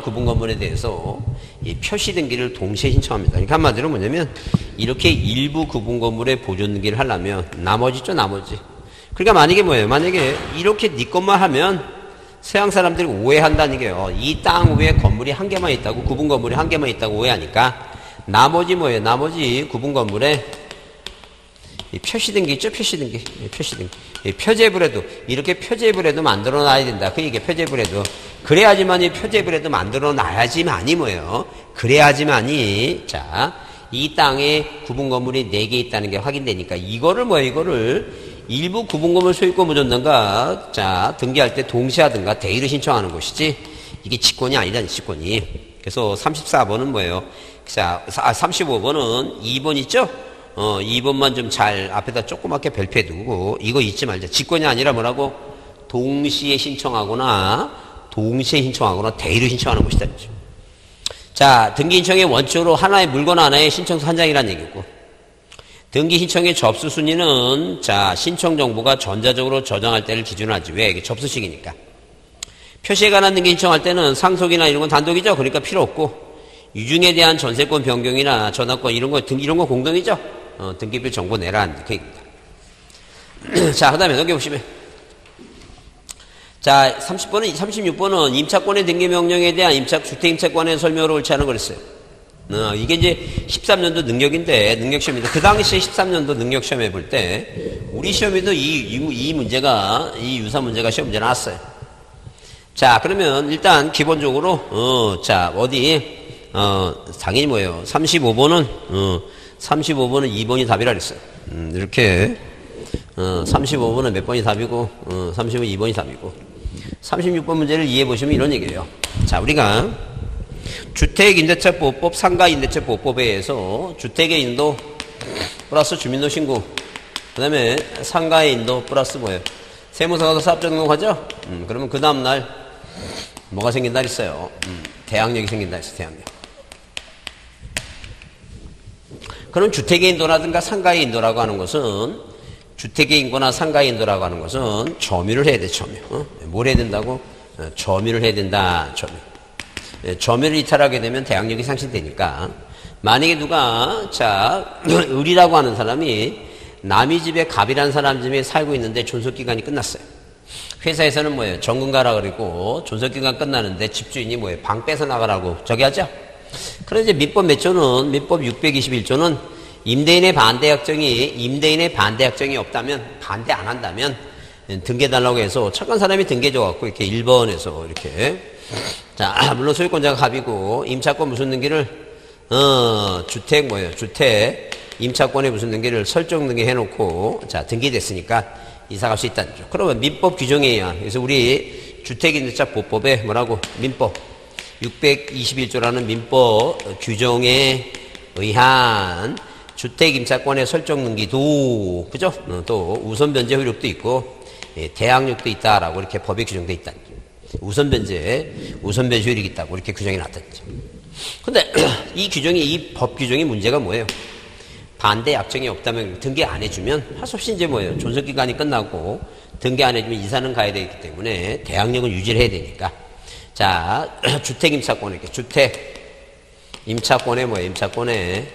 구분 건물에 대해서 이 표시 등기를 동시에 신청합니다. 그러니까 한마디로 뭐냐면 이렇게 일부 구분 건물에 보존 등기를 하려면 나머지. 그러니까 만약에 뭐예요? 만약에 이렇게 네 것만 하면 서양 사람들이 오해한다는 게요. 이 땅 위에 건물이 한 개만 있다고 구분 건물이 한 개만 있다고 오해하니까 나머지 뭐예요? 나머지 구분 건물에 이 표시 등기 있죠? 표시 등기. 이 표제부래도 이렇게 표제부래도 만들어 놔야 된다. 그 얘기예요. 표제부래도 그래야지만 이 표제부래도 만들어 놔야지만이 뭐예요? 그래야지만이 자, 이 땅에 구분 건물이 4개 있다는 게 확인되니까 이거를 뭐예요? 이거를 일부 구분 건물 소유권 보존등가 자, 등기할 때 동시하든가 대의를 신청하는 것이지 이게 직권이 아니라는 직권이. 그래서 34번은 뭐예요? 자, 35번은 2번 있죠? 2번만 좀 잘 앞에다 조그맣게 별표해 두고 이거 잊지 말자. 직권이 아니라 뭐라고? 동시에 신청하거나 대의로 신청하는 것이다. 자, 등기인청의 원칙으로 하나의 물건 하나의 신청서 한 장이라는 얘기고 등기 신청의 접수 순위는 자 신청 정보가 전자적으로 저장할 때를 기준으로 하지. 왜? 이게 접수식이니까. 표시에 관한 등기 신청할 때는 상속이나 이런 건 단독이죠. 그러니까 필요 없고 유증에 대한 전세권 변경이나 전화권 이런 거 등기 이런 거 공동이죠. 등기필 정보 내라 하는 그 얘기입니다. 자, 그다음에 여기 보시면 자 36번은 임차권의 등기 명령에 대한 주택임차권의 설명으로 옳지 않은 걸 했어요. 이게 이제 13년도 능력인데 능력시험인데 그 당시 13년도 능력시험 해볼 때 우리 시험에도 이 문제가 이 유사 문제가 시험 문제 나왔어요. 자 그러면 일단 기본적으로 자 어디 당연히 뭐예요 35번은 2번이 답이라 그랬어요. 이렇게 35번은 몇 번이 답이고 35번은 2번이 답이고 36번 문제를 이해해 보시면 이런 얘기예요. 자 우리가 주택임대차보호법 상가임대차보호법에 의해서 주택의 인도 플러스 주민등록신고 그 다음에 상가의 인도 플러스 뭐예요 세무서가서 사업등록하죠. 그러면 그 다음날 뭐가 생긴다 했어요. 대항력이 생긴다 했어요. 대항력. 그럼 주택의 인도라든가 상가의 인도라고 하는 것은 주택의 인도나 상가의 인도라고 하는 것은 점유를 해야 돼. 점유. 뭘 해야 된다고? 점유를 해야 된다. 점유. 점유를 이탈하게 되면 대항력이 상실되니까 만약에 누가 자 을이라고 하는 사람이 남이 집에 갑이라는 사람 집에 살고 있는데 존속기간이 끝났어요. 회사에서는 뭐예요? 전금 가라 그러고 존속기간 끝나는데 집주인이 뭐예요? 방 뺏어나가라고 저기 하죠. 그런데 민법 몇 조는 민법 621조는 임대인의 반대 약정이 없다면 반대 안 한다면 등기해달라고 해서 착한 사람이 등기해줘갖고 이렇게 1번에서 이렇게 자 물론 소유권자가 갑이고 임차권 무슨 등기를 주택 뭐예요? 주택 임차권에 무슨 등기를 설정 등기 해놓고 자 등기됐으니까 이사갈 수 있다는 거죠. 그러면 민법 규정에 의한 그래서 우리 주택임대차보호법에 뭐라고 민법 621조라는 민법 규정에 의한 주택임차권의 설정 등기도 그죠? 또 우선 변제 효력도 있고 예, 대항력도 있다라고 이렇게 법에 규정돼 있다. 우선 변제 효력이 있다고 이렇게 규정이 났다. 근데 이 규정이 이 법 규정의 문제가 뭐예요? 반대 약정이 없다면 등기 안 해주면 할 수 없이 이제 뭐예요? 존속기간이 끝나고 등기 안 해주면 이사는 가야 되기 때문에 대항력은 유지를 해야 되니까 자 주택임차권에 이렇게 주택임차권에 뭐예요? 임차권에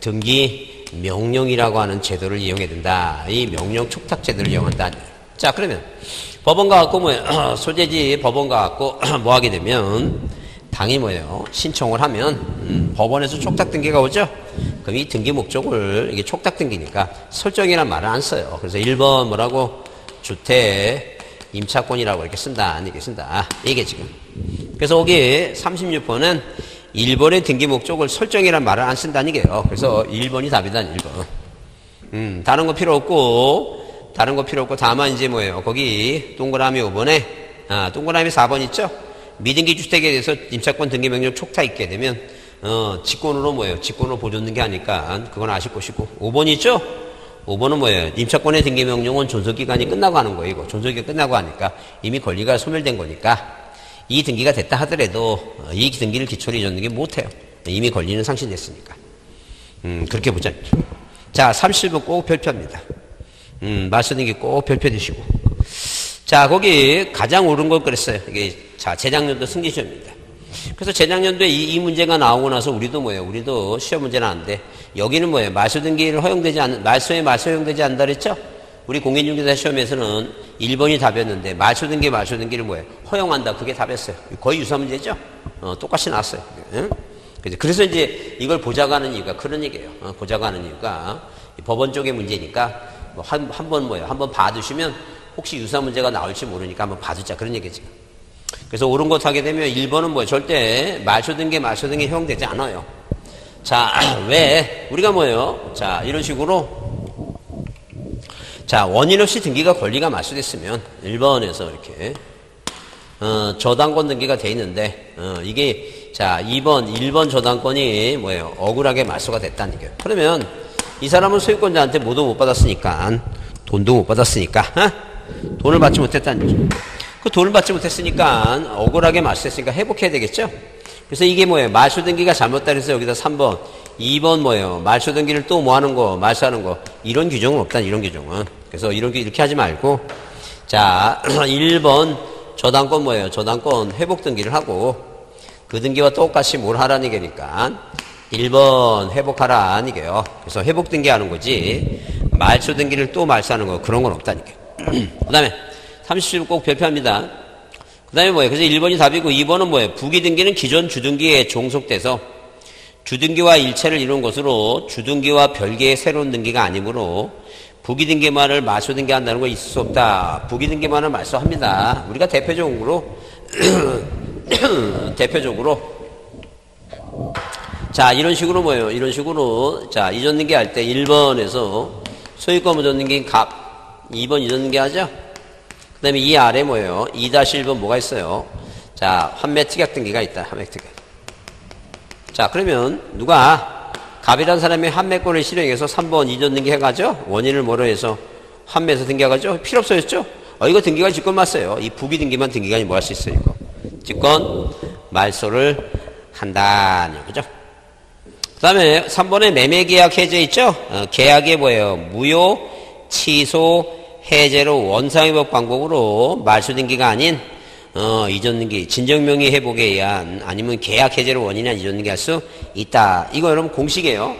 등기 명령이라고 하는 제도를 이용해야 된다. 이 명령 촉탁 제도를 이용한다. 자 그러면 법원과 갖고 뭐예요? 소재지 법원과 갖고 뭐 하게 되면 당이 뭐예요? 신청을 하면 법원에서 촉탁 등기가 오죠. 그럼 이 등기 목적을 이게 촉탁 등기니까 설정이란 말은 안 써요. 그래서 1번 뭐라고 주택 임차권이라고 이렇게 쓴다. 이렇게 쓴다. 이게 지금. 그래서 여기 36번은 1번의 등기 목적을 설정이란 말을 안 쓴다는 얘기예요. 그래서 1번이 답이다. 1번. 다른 거 필요 없고 다만 이제 뭐예요? 거기 동그라미 5번에 동그라미 4번 있죠? 미등기 주택에 대해서 임차권 등기 명령 촉탁 있게 되면 직권으로 뭐예요? 직권으로 보존등기 하니까 그건 아실 것이고 5번 있죠? 5번은 뭐예요? 임차권의 등기 명령은 존속기간이 끝나고 하는 거예요. 이거 존속기간 끝나고 하니까 이미 권리가 소멸된 거니까 이 등기가 됐다 하더라도 이 등기를 기초로 이전등기 못해요. 이미 권리는 상실됐으니까 그렇게 보자. 자 37번 꼭 별표합니다. 말씀드린 게 꼭 별표 드시고 자 거기 가장 옳은 걸 그랬어요. 이게 자 재작년도 승진시험입니다. 그래서 재작년도에 이 문제가 나오고 나서 우리도 뭐예요? 우리도 시험 문제 나왔는데 여기는 뭐예요? 말소등기를 허용되지 않는 말소에 말소 허용되지 않는다 그랬죠? 우리 공인중개사 시험에서는 1번이 답이었는데 말소등기를 뭐예요? 허용한다 그게 답이었어요. 거의 유사 문제죠? 똑같이 나왔어요. 응? 그래서 이제 이걸 보자고 하는 이유가 그런 얘기예요. 보자고 하는 이유가 법원 쪽의 문제니까 뭐 한번 봐두시면 혹시 유사 문제가 나올지 모르니까 한번 봐두자 그런 얘기죠. 그래서 옳은 것 하게 되면 1번은 뭐예요? 절대 말소등기 허용되지 않아요. 자, 왜? 우리가 뭐예요? 자, 이런 식으로 자, 원인 없이 등기가 권리가 말소됐으면 1번에서 이렇게 저당권 등기가 돼 있는데 이게 자, 1번 저당권이 뭐예요? 억울하게 말소가 됐다는 얘기예요. 그러면 이 사람은 소유권자한테 뭐도 못 받았으니까 돈도 못 받았으니까 돈을 받지 못했다는 얘기죠. 그 돈을 받지 못했으니까 억울하게 말소했으니까 회복해야 되겠죠. 그래서 이게 뭐예요? 말소등기가 잘못됐어서 여기다 3번 2번 뭐예요? 말소등기를 또 뭐 하는 거? 말소하는 거. 이런 규정은 없다, 이런 규정은. 그래서 이렇게 하지 말고. 자, 1번 저당권 뭐예요? 저당권 회복등기를 하고 그 등기와 똑같이 뭘 하라는 얘기니까 1번 회복하라는 얘기예요. 그래서 회복등기 하는 거지 말소등기를 또 말소하는 거 그런 건 없다니까. 그 다음에 37번 꼭 발표합니다. 그 다음에 뭐예요? 그래서 1번이 답이고 2번은 뭐예요? 부기등기는 기존 주등기에 종속돼서 주등기와 일체를 이룬 것으로 주등기와 별개의 새로운 등기가 아니므로 부기등기만을 말소등기한다는 거 있을 수 없다. 부기등기만을 말소합니다. 우리가 대표적으로 자 이런 식으로 뭐예요? 이런 식으로 자 이전등기 할 때 1번에서 소유권 보존등기인 갑 2번 이전등기 하죠. 그 다음에 이 아래 뭐예요? 2-1번 뭐가 있어요? 자 환매특약등기가 있다. 환매특약. 자 그러면 누가 갑이라는 사람이 환매권을 실행해서 3번 이전등기 해가죠. 원인을 뭐로 해서 환매에서 등기하가죠. 필요 없어졌죠. 이거 등기가 직권 맞어요. 이 부기등기만 등기관이 뭐 할 수 있어요. 이거 직권 말소를 한다는 거죠. 그 다음에 3번에 매매계약 해제 있죠. 계약에 뭐예요? 무효, 취소, 해제로 원상회복 방법으로 말소등기가 아닌 이전등기, 진정명의 회복에 의한 아니면 계약 해제로 원인한 이전등기 할 수 있다. 이거 여러분 공식이에요.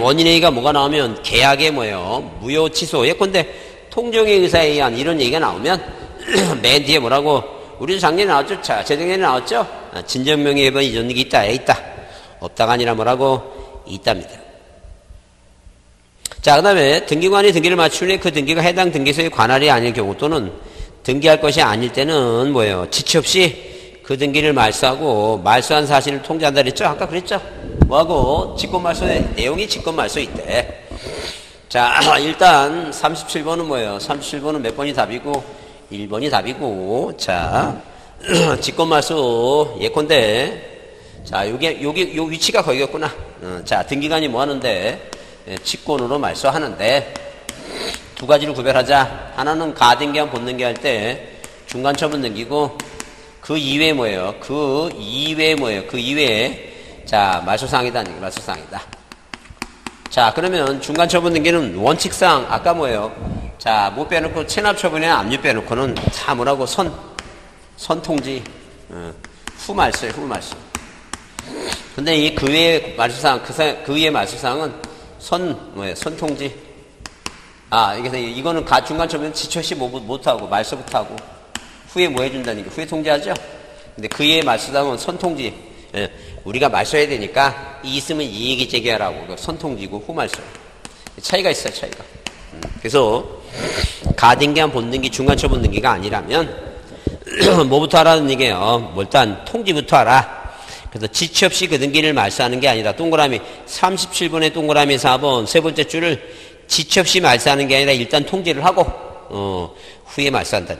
원인 A가 뭐가 나오면 계약에 뭐예요? 무효 취소. 예컨대 통정의 의사에 의한 이런 얘기가 나오면 맨 뒤에 뭐라고 우리도 작년에 나왔죠? 자, 재작년에 나왔죠? 진정명의 회복 이전등기 있다. 있다. 없다가 아니라 뭐라고? 있답니다. 자, 그 다음에 등기관이 등기를 맞추는 그 등기가 해당 등기소의 관할이 아닐 경우 또는 등기할 것이 아닐 때는 뭐예요? 지체 없이 그 등기를 말소하고 말소한 사실을 통지한다 그랬죠? 아까 그랬죠? 뭐하고? 직권말소의 내용이 직권말소에 있대. 자 일단 37번은 뭐예요? 37번은 몇 번이 답이고? 1번이 답이고 자 직권말소 예컨대 자 여기 요 위치가 거기였구나. 자 등기관이 뭐하는데? 직권으로 말소하는데 두 가지를 구별하자. 하나는 가등기와 본등기 할 때 중간 처분 등기고 그 이외에 뭐예요? 그 이외에 자 말소사항이다. 말소사항이다. 자 그러면 중간 처분 등기는 원칙상 아까 뭐예요? 자 못 빼놓고 체납 처분이나 압류 빼놓고는 다 뭐라고 선통지 후말소예요. 후말소. 근데 이 그 외의 말소사항 그 외의 말소사항은 선통지. 아, 이거는 중간 처분은 지체시 못하고, 말소부터 하고, 후에 뭐 해준다는 게, 후에 통지하죠? 근데 그의 말소당은 선통지. 예, 우리가 말소해야 되니까, 이 있으면 이익이 제기하라고. 선통지고, 후말소. 차이가 있어요, 차이가. 그래서, 가등기한 본등기, 중간 처분 등기가 아니라면, 뭐부터 하라는 얘기예요? 일단, 통지부터 하라. 그래서 지체 없이 그 등기를 말소하는 게 아니라, 동그라미, 37번에 동그라미 4번, 세 번째 줄을, 지체 없이 말소하는 게 아니라 일단 통지를 하고 후에 말소한다.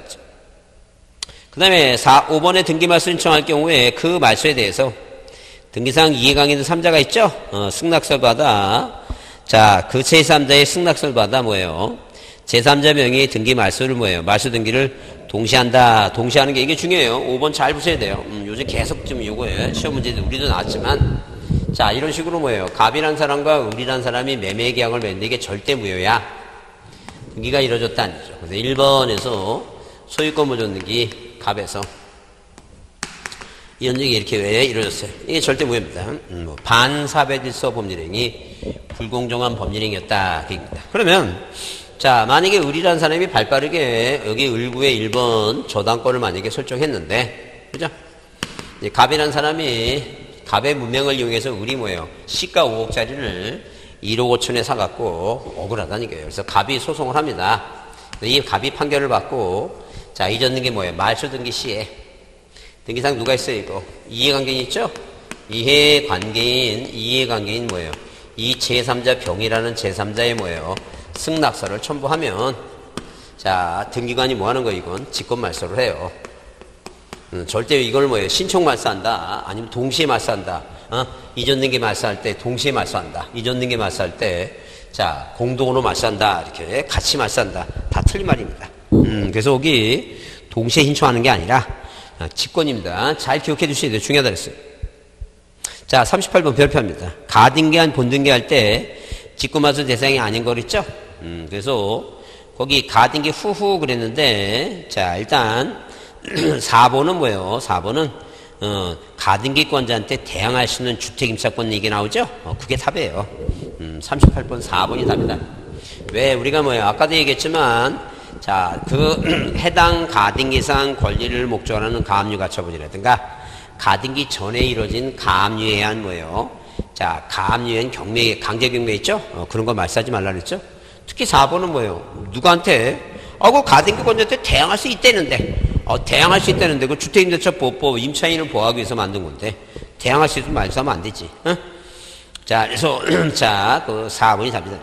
그 다음에 5번에 등기 말소 신청할 경우에 그 말소에 대해서 등기사항 2의 강의는 3자가 있죠. 승낙서를 받아 자, 그 제3자의 승낙서를 받아 뭐예요? 제3자 명의의 등기 말소를 뭐예요? 말소 등기를 동시한다. 동시하는 게 이게 중요해요. 5번 잘 보셔야 돼요. 요즘 계속 좀 요거예요. 시험 문제도 우리도 나왔지만 자 이런 식으로 뭐예요? 갑이란 사람과 을이란 사람이 매매 계약을 맺는데 이게 절대 무효야. 등기가 이루어졌다는 거죠. 그래서 1번에서 소유권 보존 등기 갑에서 이런 등기 이렇게 왜 이루어졌어요? 이게 절대 무효입니다. 반사배질서 법률행위 불공정한 법률행위였다. 그러면 자 만약에 을이란 사람이 발빠르게 여기 을구의 1번 저당권을 만약에 설정했는데 그죠? 갑이란 사람이 갑의 문명을 이용해서 을이 뭐예요? 시가 5억짜리를 1억 5천에 사갖고 억울하다는 거예요. 그래서 갑이 소송을 합니다. 이 갑이 판결을 받고 자 이전등기 뭐예요? 말소등기 시에 등기상 누가 있어요? 이거 이해관계인 있죠? 이해관계인 뭐예요? 이 제3자 병이라는 제3자의 뭐예요? 승낙서를 첨부하면 자 등기관이 뭐하는 거예요? 이건 직권말소를 해요. 절대 이걸 뭐예요? 신청 말소한다. 아니면 동시에 말소한다. 이전등기 말소할 때 동시에 말소한다. 이전등기 말소할 때 자 공동으로 말소한다. 이렇게 같이 말소한다. 다 틀린 말입니다. 그래서 여기 동시에 신청하는 게 아니라 직권입니다. 잘 기억해 주셔야 돼요. 중요하다 그랬어요. 자, 38번 별표입니다. 가등기한 본등기할 때 직구마수 대상이 아닌 거 그랬죠? 그래서 거기 가등기 후후 그랬는데, 자, 일단 4번은 뭐예요? 4번은 가등기권자한테 대항할 수 있는 주택임차권 얘기 나오죠? 그게 답이에요. 38번 4번이 답이다. 왜 우리가 뭐예요? 아까도 얘기했지만, 자, 그 해당 가등기상 권리를 목적으로 하는 가압류 가처분이라든가 가등기 전에 이루어진 가압류에 의한 뭐예요? 자, 가압류엔 경매, 강제 경매 있죠? 그런 거 말싸지 말라 그랬죠? 특히 4번은 뭐예요? 누구한테? 그 가등기권자한테 대항할 수 있다는데. 대항할 수 있다는데, 그 주택임대차보호법 임차인을 보호하기 위해서 만든 건데, 대항할 수 있으면 말싸면 안 되지. 어? 자, 그래서, 자, 그 4번이 답니다.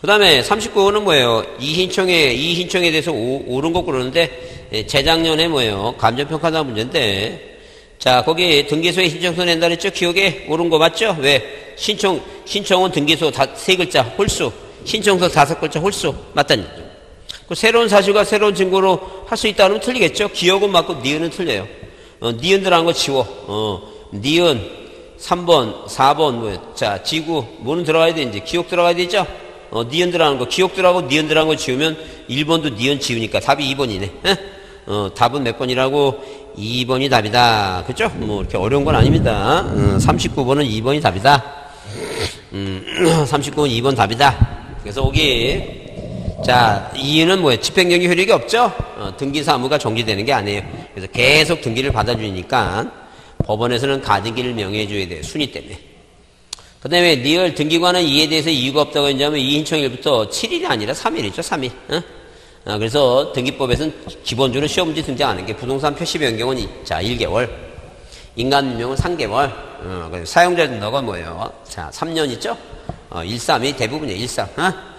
그 다음에 39호는 뭐예요? 이 신청에 대해서 옳은 거 그러는데, 재작년에 뭐예요? 감정평가단 문제인데, 자, 거기 등기소에 신청서 낸다 그랬죠? 기억에 옳은 거 맞죠? 왜? 신청은 등기소 세 글자, 홀수. 신청서 5글자, 홀수. 맞다는 얘기죠. 그 새로운 사실과 새로운 증거로 할 수 있다는 건 틀리겠죠? 기억은 맞고 니은은 틀려요. 니은들한 거 지워. 니은, 3번, 4번, 뭐, 자, 지구, 뭐는 들어가야 되는지, 기억 들어가야 되죠? 니은들한 거, 기억 들어가고 니은들한 거 지우면 1번도 니은 지우니까 답이 2번이네. 에? 답은 몇 번이라고? 2번이 답이다. 그죠? 뭐, 이렇게 어려운 건 아닙니다. 39번은 2번이 답이다. 39번 2번 답이다. 그래서 오기. 자, 2는 뭐예요? 집행정지 효력이 없죠? 등기사 의무가 정지되는 게 아니에요. 그래서 계속 등기를 받아주니까 법원에서는 가등기를 명해줘야 돼요. 순위 때문에. 그 다음에 리얼 등기관은 이에 대해서 이유가 없다고 했냐면 이 신청일부터 7일이 아니라 3일이죠. 3일. 그래서 등기법에서는 기본적으로 시험지 등장하는 게 부동산 표시 변경은 자 1개월, 인간명은 3개월, 사용자 등록은 뭐예요? 자, 3년 있죠? 1.3이 대부분이에요. 1.3.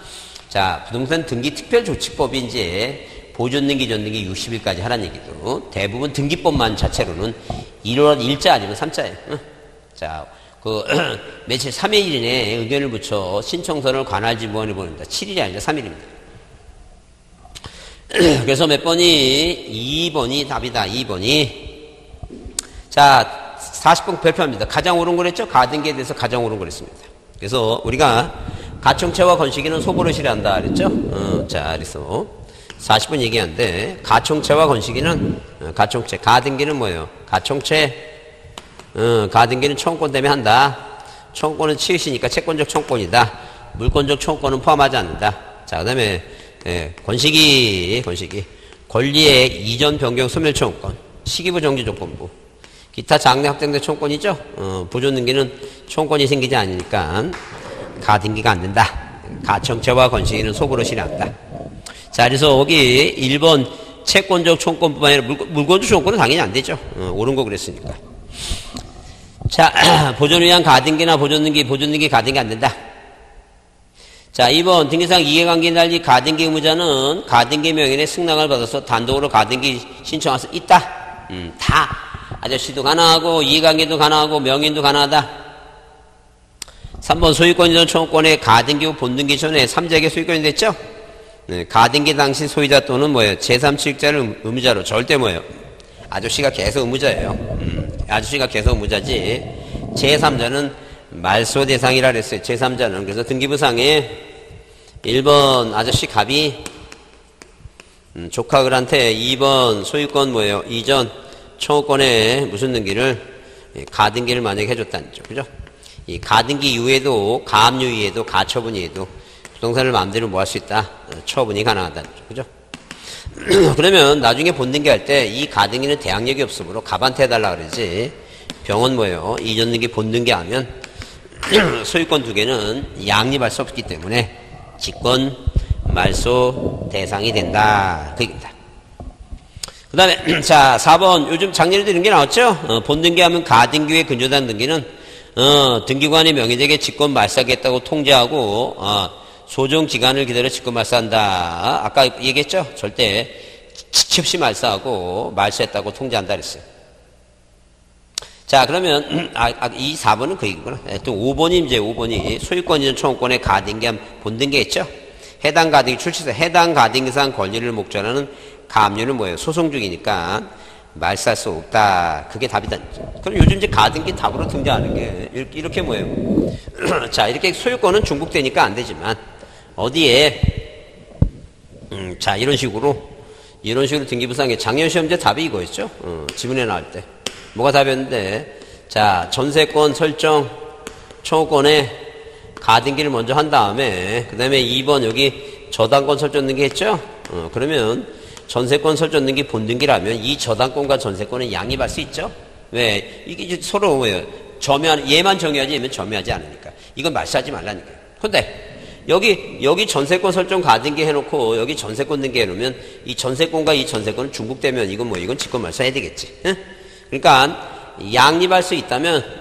자, 부동산 등기 특별조치법이 이제 보존등기, 전등기 60일까지 하라는 얘기도 대부분 등기법만 자체로는 1월 1자 아니면 3자예요. 자, 그 며칠 3일 이내에 의견을 붙여 신청서를 관할지부원에 보낸다. 7일이 아니라 3일입니다. 그래서 몇 번이? 2번이 답이다. 2번이. 자, 40번 별표합니다. 가장 옳은 걸 했죠? 가등기에 대해서 가장 옳은 걸 했습니다. 그래서 우리가 가청채와 건식에는 소보를 실현한다 그랬죠? 자, 그래서 40분 얘기하는데 가청채와 건식에는 가청채, 가등기는 뭐예요? 가청채, 가등기는 청구권 때문에 한다. 청구권은 치읓이니까 채권적 청구권이다. 물권적 청구권은 포함하지 않는다. 자, 그 다음에 건식이 권리의 이전 변경 소멸 청구권, 시기부 정지 조건부, 기타 장래 확정된 청구권이죠? 보존등기는 청구권이 생기지 않으니까 가등기가 안 된다. 가청채와 건식에는 소보로 실현한다. 자, 그래서 여기 1번 채권적 청구권뿐만 아니라 물권적 청구권은 당연히 안 되죠. 옳은 거 그랬으니까. 자, 보존을 위한 가등기나 보존등기 가등기 안 된다. 자, 2번 등기상 이해관계에 달리 가등기 의무자는 가등기 명인의 승낙을 받아서 단독으로 가등기 신청할 수 있다. 다 아저씨도 가능하고 이해관계도 가능하고 명인도 가능하다. 3번 소유권 이전 청구권의 가등기 후 본등기 전에 3자에게 소유권이 됐죠? 네, 가등기 당시 소유자 또는 뭐예요? 제3취득자를 의무자로 절대 뭐예요? 아저씨가 계속 의무자예요. 아저씨가 계속 의무자지. 제3자는 말소 대상이라 그랬어요. 제3자는. 그래서 등기부상에 1번 아저씨 갑이 조카들한테 2번 소유권 뭐예요? 이전 청구권에 무슨 등기를 가등기를 만약에 해줬다는 거죠. 그죠? 이 가등기 이후에도 가압류 이후에도 가처분 이후에도 부동산을 마음대로 뭐 할 수 있다. 처분이 가능하다는 거죠. 그죠? 그러면 나중에 본등기 할 때 이 가등기는 대항력이 없으므로 갑한테 해달라 그러지. 병원 뭐예요? 이전등기 본등기 하면 소유권 2개는 양립할 수 없기 때문에 직권 말소 대상이 된다. 그 얘기입니다. 그 다음에 자 4번 요즘 작년에도 이런 게 나왔죠? 본등기 하면 가등기에 근저당 등기는 등기관이 명의되게 직권 말살하겠다고 통지하고, 소정 기간을 기다려 직권 말살한다. 아까 얘기했죠? 절대 지체 없이 말살하고, 말살했다고 통지한다 그랬어요. 자, 그러면, 이 4번은 그 얘기구나. 또 5번이 이제 5번이 소유권 이전 청구권의 가등기함 본등기 했죠? 해당 가등기 출시사, 해당 가등기상 권리를 목전하는 가압류는 뭐예요? 소송 중이니까 말살 수 없다. 그게 답이다. 그럼 요즘 이제 가등기 답으로 등장하는 게 이렇게 뭐예요? 자, 이렇게 소유권은 중복되니까 안 되지만 어디에 자, 이런 식으로 등기부상의 작년 시험제 답이 이거였죠? 지문에 나올 때 뭐가 답이었는데, 자, 전세권 설정 청구권에 가등기를 먼저 한 다음에 그 다음에 2번 여기 저당권 설정 등기 했죠? 그러면 전세권 설정 등기 본등기라면 이 저당권과 전세권은 양립할 수 있죠? 왜? 이게 서로 뭐예요? 얘만 정의하지 얘만 점유하지 않으니까. 이건 말시하지 말라니까요. 근데 여기 전세권 설정 가등기 해놓고 여기 전세권 등기 해놓으면 이 전세권과 이 전세권은 중복되면 이건 뭐 이건 직권 말시해야 되겠지. 응? 그러니까 양립할 수 있다면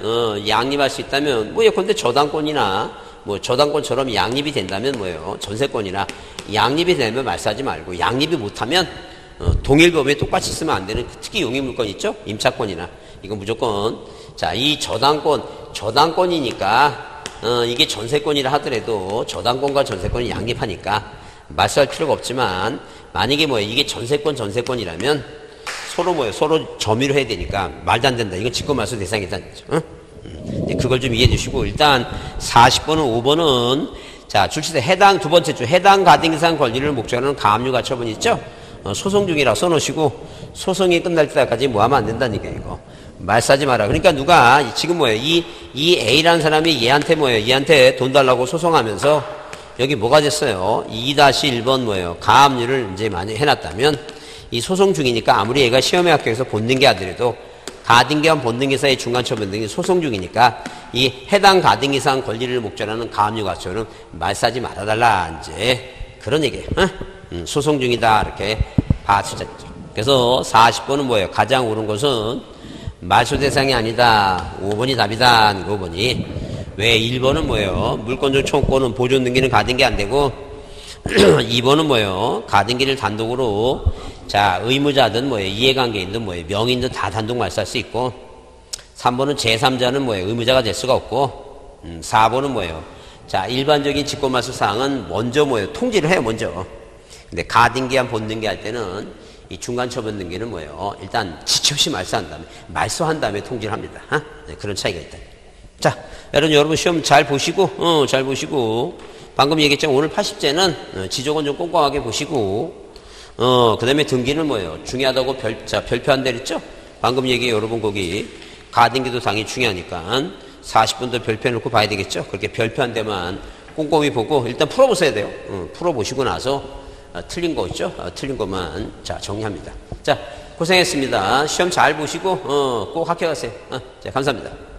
뭐 예컨대 저당권이나 뭐 저당권처럼 양립이 된다면 뭐예요? 전세권이나 양립이 되면 말싸지 말고, 양립이 못하면 동일 범위에 똑같이 쓰면 안 되는, 특히 용익물권 있죠? 임차권이나 이건 무조건, 자, 이 저당권이니까 이게 전세권이라 하더라도 저당권과 전세권이 양립하니까 말싸할 필요가 없지만, 만약에 뭐예요? 이게 전세권이라면 서로 뭐예요? 서로 점유를 해야 되니까 말도 안 된다. 이건 직권 말소 대상이다는 거죠. 응? 그걸 좀 이해해 주시고, 일단 40번은 5번은 자, 출시대 해당 두 번째 줄 해당 가등기상 권리를 목적으로 하는 가압류 가처분이 있죠? 소송 중이라 써놓으시고 소송이 끝날 때까지 뭐 하면 안 된다니까 이거 말싸지 마라. 그러니까 누가 지금 뭐예요? 이 A라는 사람이 얘한테 뭐예요? 얘한테 돈 달라고 소송하면서 여기 뭐가 됐어요? 2-1번 뭐예요? 가압류를 이제 많이 해놨다면 이 소송 중이니까 아무리 얘가 시험에 합격해서 본등기 하더라도 가등기와 본등기 사이의 중간처분 등이 소송 중이니까 이 해당 가등기상 권리를 목적으로 하는 가압류 가처분은 말싸지 말아달라, 이제 그런 얘기예요. 소송 중이다 이렇게 봐주셨죠. 그래서 40번은 뭐예요? 가장 옳은 것은 말소 대상이 아니다. 5번이 답이다. 5번이. 왜? 1번은 뭐예요? 물권적 청구권은 보존 등기는 가등기 안 되고 2번은 뭐예요? 가등기를 단독으로, 자, 의무자든 뭐예요? 이해관계인든 뭐예요? 명의인든 다 단독 말소할 수 있고, 3번은 제3자는 뭐예요? 의무자가 될 수가 없고, 4번은 뭐예요? 자, 일반적인 직권 말소 사항은 먼저 뭐예요? 통지를 해요, 먼저. 근데 가등기한 본등기 할 때는 이 중간처분 등기는 뭐예요? 일단 지체 없이 말소한 다음에 통지를 합니다. 네, 그런 차이가 있다. 자, 여러분 시험 잘 보시고, 방금 얘기했지만 오늘 80제는 지조권 좀 꼼꼼하게 보시고, 그 다음에 등기는 뭐예요? 중요하다고 별표 한 대 했죠? 방금 얘기해, 여러분 거기. 가등기도 당연히 중요하니까 40분도 별표 해놓고 봐야 되겠죠? 그렇게 별표 한 대만 꼼꼼히 보고, 일단 풀어보셔야 돼요. 풀어보시고 나서 틀린 거 있죠? 틀린 것만, 자, 정리합니다. 자, 고생했습니다. 시험 잘 보시고, 꼭 합격하세요. 자, 감사합니다.